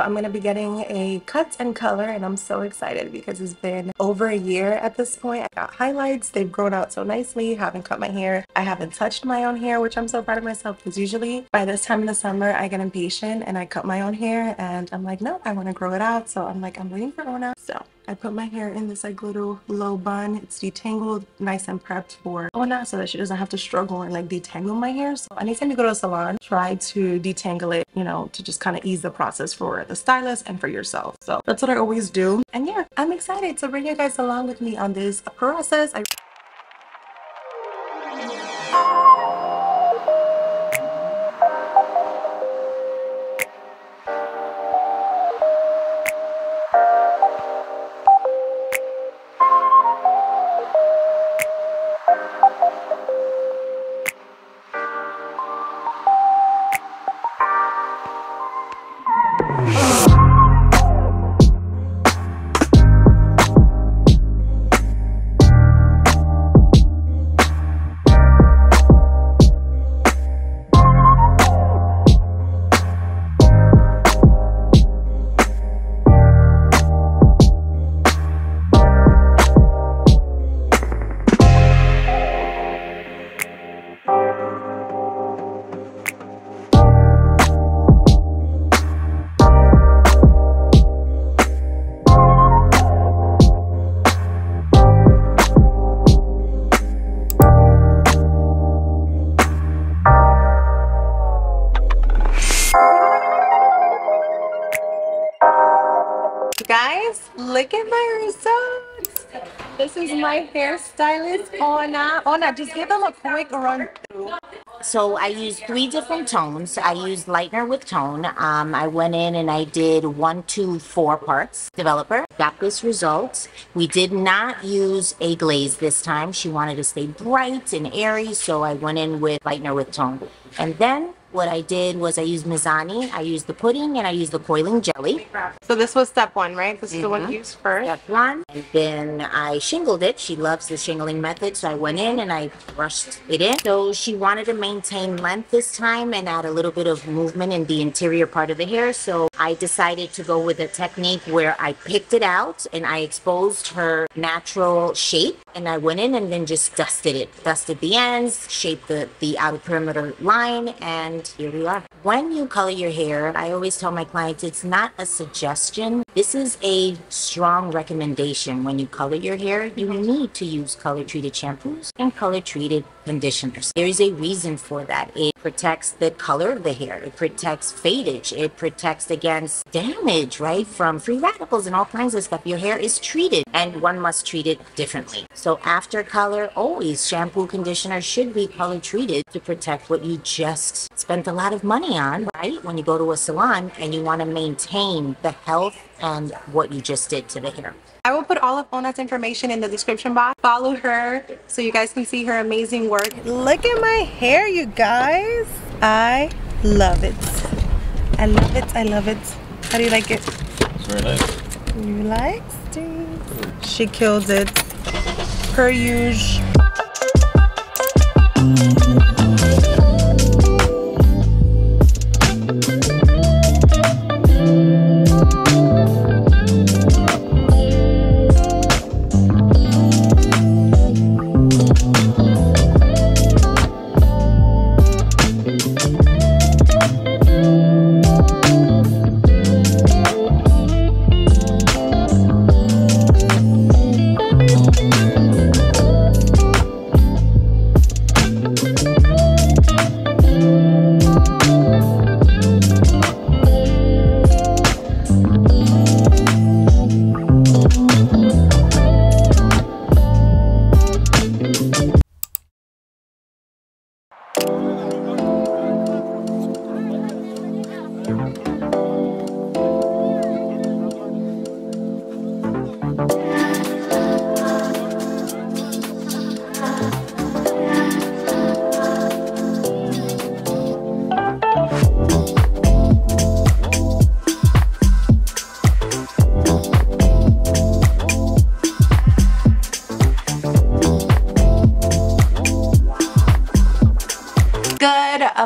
So I'm going to be getting a cut and color, and I'm so excited because it's been over a year at this point. I got highlights. They've grown out so nicely. Haven't cut my hair. I haven't touched my own hair, which I'm so proud of myself because usually by this time in the summer, I get impatient and I cut my own hair and I'm like, no, I want to grow it out. So I'm like, I'm waiting for Ona. So I put my hair in this like little low bun. It's detangled, nice and prepped for Ona so that she doesn't have to struggle and like detangle my hair. So anytime you go to a salon, try to detangle it, you know, to just kind of ease the process for the stylist and for yourself. So that's what I always do. And yeah, I'm excited to bring you guys along with me on this process. Look at my results. This is my hairstylist, Ona. Ona, just give them a quick run through. So I used 3 different tones. I used lightener with tone. I went in and I did 1, 2, 4 parts. Developer got this result. We did not use a glaze this time. She wanted to stay bright and airy, so I went in with lightener with tone. And then what I did was I used Mizani, I used the pudding, and I used the coiling jelly. So this was step 1, right? This is the one you used first? Step 1. And then I shingled it. She loves the shingling method, so I went in and I brushed it in. So she wanted to maintain length this time and add a little bit of movement in the interior part of the hair. So I decided to go with a technique where I picked it out and I exposed her natural shape. And I went in and then just dusted it. Dusted the ends, shaped the outer perimeter line, and here we are. When you color your hair, I always tell my clients it's not a suggestion. This is a strong recommendation. When you color your hair, you need to use color-treated shampoos and color-treated conditioners. There is a reason for that. It protects the color of the hair. It protects fadage. It protects against damage, right, from free radicals and all kinds of stuff. Your hair is treated, and one must treat it differently. So after color, always shampoo, conditioner should be color-treated to protect what you just spent a lot of money on, right? When you go to a salon and you want to maintain the health and what you just did to the hair. I will put all of Ona's information in the description box. Follow her so you guys can see her amazing work. Look at my hair, you guys. I love it. I love it. I love it. How do you like it? It's very nice. You like it? She killed it. Per usual.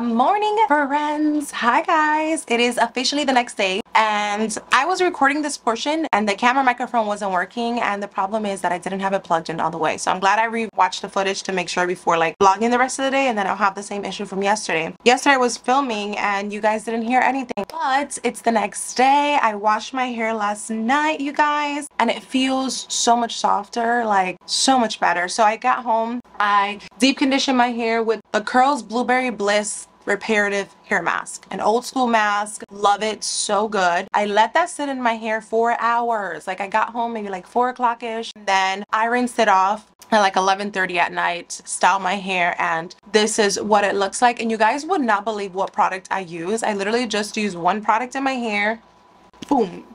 Morning, friends. Hi guys, it is officially the next day and I was recording this portion and the camera microphone wasn't working, and the problem is that I didn't have it plugged in all the way, so I'm glad I re-watched the footage to make sure before like vlogging the rest of the day, and then I'll have the same issue from yesterday. I was filming and you guys didn't hear anything, but it's the next day. I washed my hair last night, you guys, and it feels so much softer, like so much better. So I got home, I deep conditioned my hair with the Curls Blueberry Bliss reparative hair mask, an old school mask. Love it, so good. I let that sit in my hair for hours. Like I got home maybe like 4 o'clock ish, then I rinsed it off at like 11:30 at night, styled my hair, and this is what it looks like. And you guys would not believe what product I use. I literally just use one product in my hair. Boom.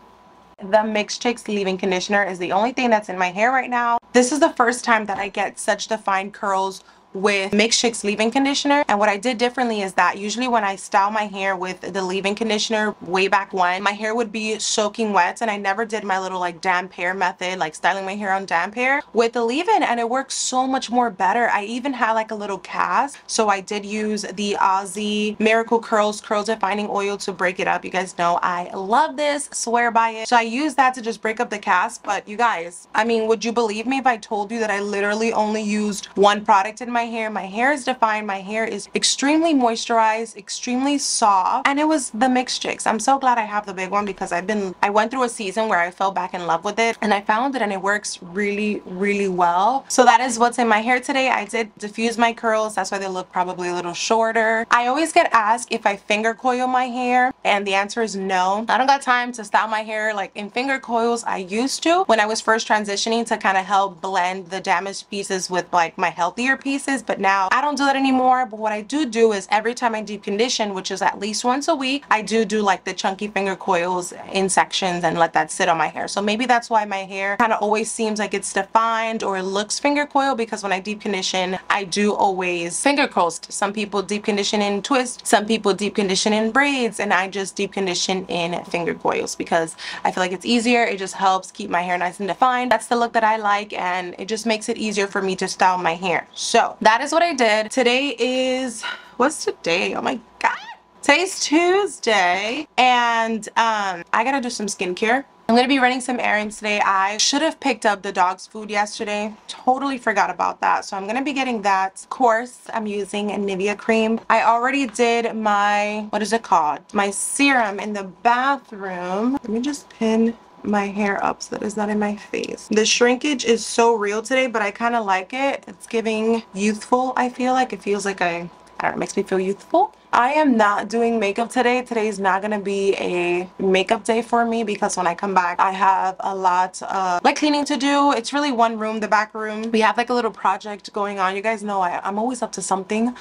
The Mix Chicks leave-in conditioner is the only thing that's in my hair right now. This is the first time that I get such defined curls with Mix Chicks leave-in conditioner. And what I did differently is that usually when I style my hair with the leave-in conditioner way back when, my hair would be soaking wet and I never did my little like damp hair method, like styling my hair on damp hair. With the leave-in, and it works so much more better. I even had like a little cast, so I did use the Aussie Miracle Curls Curl Defining Oil to break it up. You guys know I love this, swear by it. So I used that to just break up the cast. But you guys, I mean, would you believe me if I told you that I literally only used one product in my hair? My hair is defined, my hair is extremely moisturized, extremely soft, and it was the Mix Chicks. I'm so glad I have the big one because I went through a season where I fell back in love with it and I found it, and it works really, really well. So that is what's in my hair today. I did diffuse my curls, that's why they look probably a little shorter. I always get asked if I finger coil my hair, and the answer is no. I don't got time to style my hair like in finger coils. I used to when I was first transitioning to kind of help blend the damaged pieces with like my healthier pieces, but now I don't do that anymore. But what I do is every time I deep condition, which is at least once a week, I do like the chunky finger coils in sections and let that sit on my hair. So maybe that's why my hair kind of always seems like it's defined or looks finger coil, because when I deep condition, I do always finger curls. Some people deep condition in twists, some people deep condition in braids, and I just deep condition in finger coils because I feel like it's easier. It just helps keep my hair nice and defined. That's the look that I like, and it just makes it easier for me to style my hair. So that is what I did. Today is, what's today? Oh my God. Today's Tuesday, and I gotta do some skincare. I'm gonna be running some errands today. I should have picked up the dog's food yesterday. Totally forgot about that. So I'm gonna be getting that. Of course, I'm using a Nivea cream. I already did my, what is it called? My serum in the bathroom. Let me just pin my hair up so that it's not in my face. The shrinkage is so real today, but I kind of like it. It's giving youthful. I feel like it feels like I don't know, it makes me feel youthful. I am not doing makeup today. Today's not gonna be a makeup day for me because when I come back, I have a lot of like cleaning to do. It's really one room, the back room. We have like a little project going on. You guys know I'm always up to something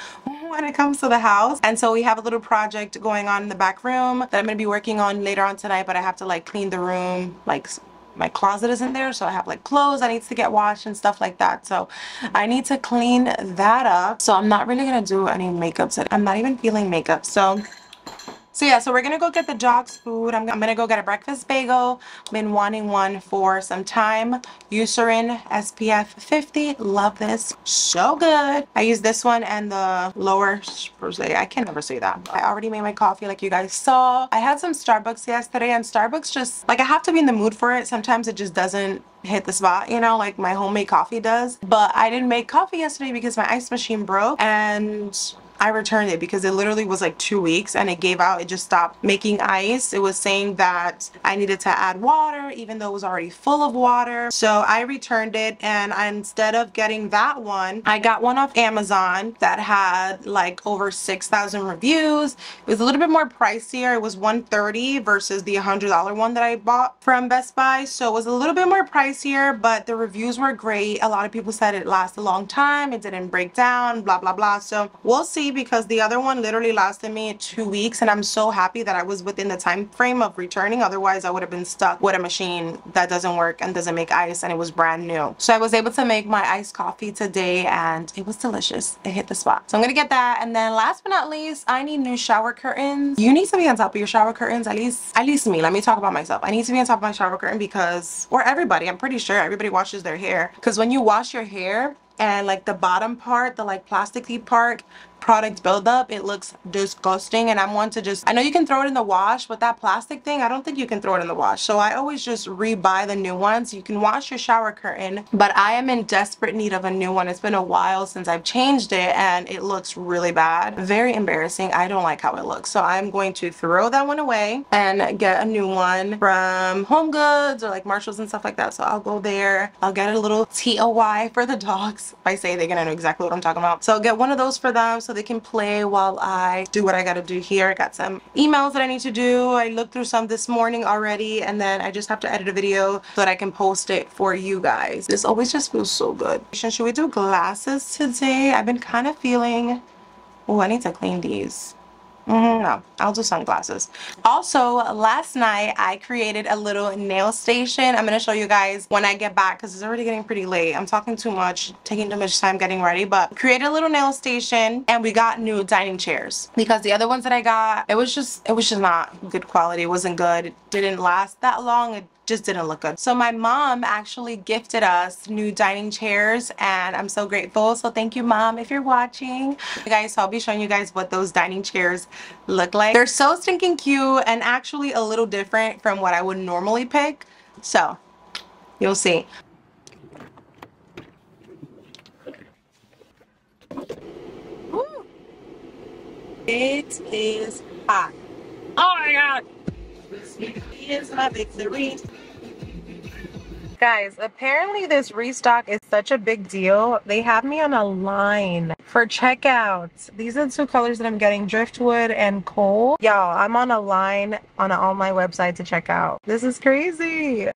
when it comes to the house. And so we have a little project going on in the back room that I'm gonna be working on later on tonight, but I have to like clean the room, like my closet is in there, so I have like clothes I need to get washed and stuff like that, so I need to clean that up. So I'm not really gonna do any makeup today. I'm not even feeling makeup. So yeah, so we're gonna go get the dog's food. I'm gonna go get a breakfast bagel. Been wanting one for some time. Eucerin SPF 50. Love this, so good. I use this one and the lower rosé. I can never say that. I already made my coffee like you guys saw. I had some Starbucks yesterday, and Starbucks just like, I have to be in the mood for it. Sometimes it just doesn't hit the spot, you know, like my homemade coffee does. But I didn't make coffee yesterday because my ice machine broke, and I returned it because it literally was like 2 weeks and it gave out. It just stopped making ice. It was saying that I needed to add water even though it was already full of water. So I returned it, and instead of getting that one, I got one off Amazon that had like over 6,000 reviews. It was a little bit more pricier. It was $130 versus the $100 one that I bought from Best Buy. So it was a little bit more pricier, but the reviews were great. A lot of people said it lasted a long time. It didn't break down, blah, blah, blah. So we'll see, because the other one literally lasted me 2 weeks, and I'm so happy that I was within the time frame of returning. Otherwise I would have been stuck with a machine that doesn't work and doesn't make ice, and it was brand new. So I was able to make my iced coffee today, and it was delicious. It hit the spot. So I'm gonna get that, and then last but not least, I need new shower curtains. You need to be on top of your shower curtains, at least me. Let me talk about myself. I need to be on top of my shower curtain because, or everybody, I'm pretty sure everybody washes their hair, because when you wash your hair and like the bottom part, the like plasticky part product buildup. It looks disgusting, and I'm one to just, I know you can throw it in the wash, but that plastic thing, I don't think you can throw it in the wash. So I always just rebuy the new ones. You can wash your shower curtain, but I am in desperate need of a new one. It's been a while since I've changed it, and it looks really bad. Very embarrassing. I don't like how it looks. So I'm going to throw that one away and get a new one from Home Goods or like Marshall's and stuff like that. So I'll go there. I'll get a little TOY for the dogs. If I say, they're gonna know exactly what I'm talking about. So I'll get one of those for them so they can play while I do what I gotta do here. I got some emails that I need to do. I looked through some this morning already, and then I just have to edit a video so that I can post it for you guys. This always just feels so good. Should we do glasses today? I've been kind of feeling, oh, I need to clean these. No, I'll do sunglasses. Also, last night I created a little nail station. I'm going to show you guys when I get back because it's already getting pretty late. I'm talking too much, taking too much time getting ready, but created a little nail station, and we got new dining chairs because the other ones that I got, it was just not good quality. It wasn't good. It didn't last that long. It just didn't look good. So my mom actually gifted us new dining chairs, and I'm so grateful. So thank you, Mom, if you're watching. You guys, so I'll be showing you guys what those dining chairs look like. They're so stinking cute and actually a little different from what I would normally pick. So you'll see. Ooh. It is hot. Oh my God. Here's my victory. Guys, apparently this restock is such a big deal. They have me on a line for checkouts. These are the two colors that I'm getting, driftwood and coal. Y'all, I'm on a line on an online website to check out. This is crazy.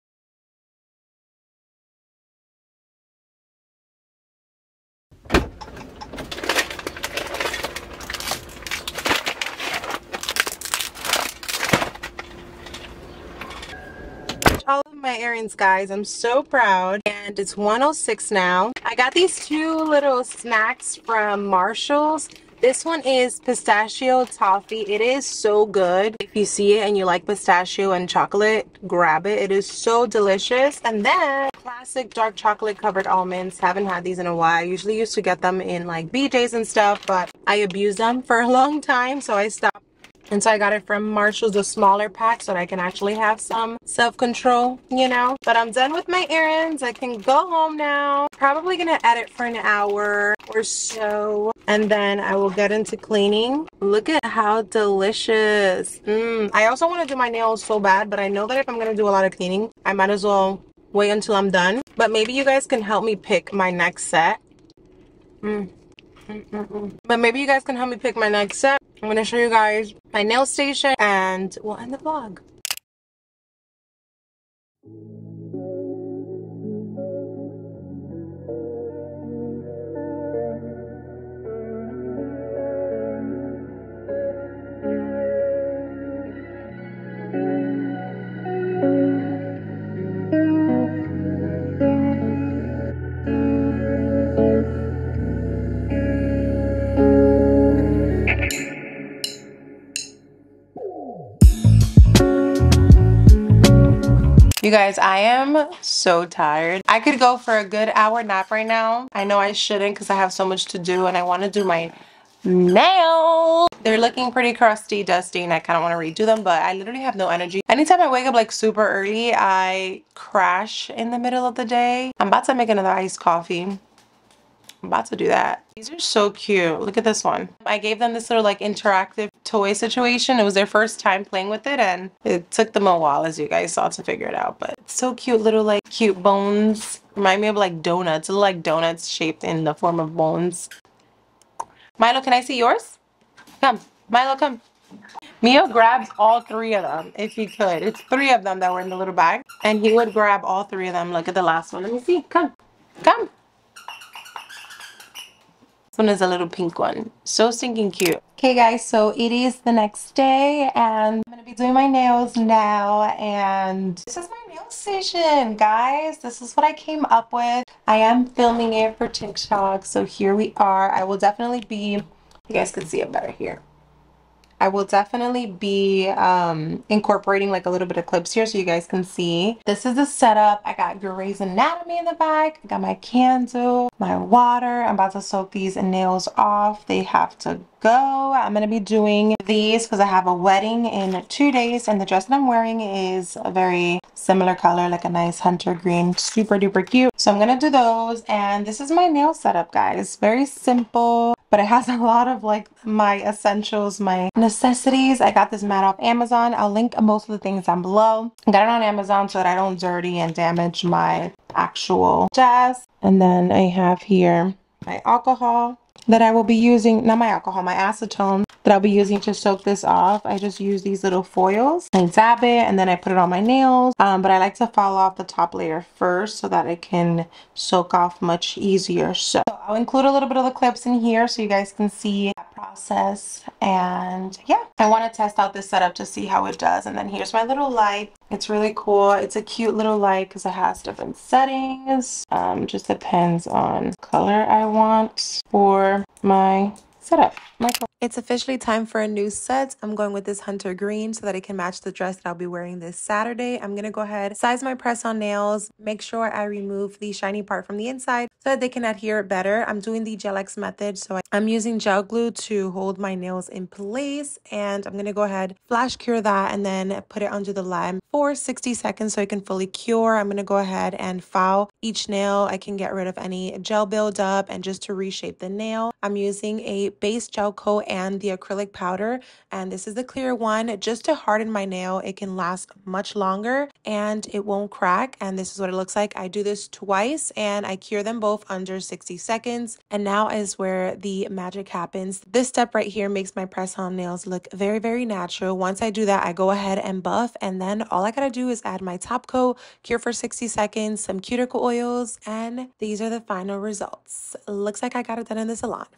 My errands, guys. I'm so proud, and it's 1:06 now. I got these two little snacks from Marshall's. This one is pistachio toffee. It is so good. If you see it and you like pistachio and chocolate, grab it. It is so delicious. And then classic dark chocolate covered almonds. Haven't had these in a while. I usually used to get them in like BJ's and stuff, but I abused them for a long time, so I stopped. And so I got it from Marshall's, a smaller pack, so that I can actually have some self-control, you know. But I'm done with my errands. I can go home now. Probably going to edit for an hour or so. And then I will get into cleaning. Look at how delicious. I also want to do my nails so bad, but I know that if I'm going to do a lot of cleaning, I might as well wait until I'm done. But maybe you guys can help me pick my next set. But maybe you guys can help me pick my next set. I'm going to show you guys my nail station, and we'll end the vlog. You guys, I am so tired. I could go for a good hour nap right now. I know I shouldn't because I have so much to do, and I want to do my nails. They're looking pretty crusty, dusty, and I kind of want to redo them, but I literally have no energy. Anytime I wake up like super early, I crash in the middle of the day. I'm about to make another iced coffee. I'm about to do that. These are so cute. Look at this one. I gave them this little like interactive toy situation. It was their first time playing with it, and it took them a while, as you guys saw, to figure it out. But it's so cute, little like cute bones. Remind me of like donuts. Little like donuts shaped in the form of bones. Milo, can I see yours? Come. Milo, come. Mio grabs all three of them if he could. It's three of them that were in the little bag, and he would grab all three of them. Look at the last one. Let me see. Come. Come. This one is a little pink one. So stinking cute. Okay guys, so it is the next day, and I'm gonna be doing my nails now, and this is my nail station, guys. This is what I came up with. I am filming it for TikTok, so here we are. I will definitely be, you guys can see it better here. I will definitely be incorporating like a little bit of clips here so you guys can see. This is the setup. I got Grey's Anatomy in the back. I got my candle, my water. I'm about to soak these nails off. They have to go. I'm going to be doing these because I have a wedding in 2 days, and the dress that I'm wearing is a very similar color, like a nice hunter green, super duper cute. So I'm going to do those, and this is my nail setup, guys. Very simple, but it has a lot of like my essentials, my necessities. I got this mat off Amazon. I'll link most of the things down below. I got it on Amazon so that I don't dirty and damage my actual dress. And then I have here my alcohol that I will be using, not my alcohol, my acetone that I'll be using to soak this off. I just use these little foils. I dab it and then I put it on my nails, but I like to file off the top layer first so that it can soak off much easier. So I'll include a little bit of the clips in here so you guys can see that process. And yeah, I want to test out this setup to see how it does. And then here's my little light. It's really cool. It's a cute little light because it has different settings. Just depends on color I want for my setup. It's officially time for a new set. I'm going with this hunter green so that it can match the dress that I'll be wearing this Saturday. I'm going to go ahead, size my press-on nails, make sure I remove the shiny part from the inside so that they can adhere better. I'm doing the Gel X method, so I'm using gel glue to hold my nails in place, and I'm going to go ahead, flash cure that, and then put it under the lime for 60 seconds so it can fully cure. I'm going to go ahead and file each nail. I can get rid of any gel buildup, and just to reshape the nail, I'm using a base gel coat and the acrylic powder, and this is the clear one just to harden my nail. It can last much longer and it won't crack, and this is what it looks like. I do this twice and I cure them both under 60 seconds, and now is where the magic happens. This step right here makes my press-on nails look very, very natural. Once I do that, I go ahead and buff, and then all I gotta do is add my top coat, cure for 60 seconds, some cuticle oils, and these are the final results. Looks like I got it done in the salon.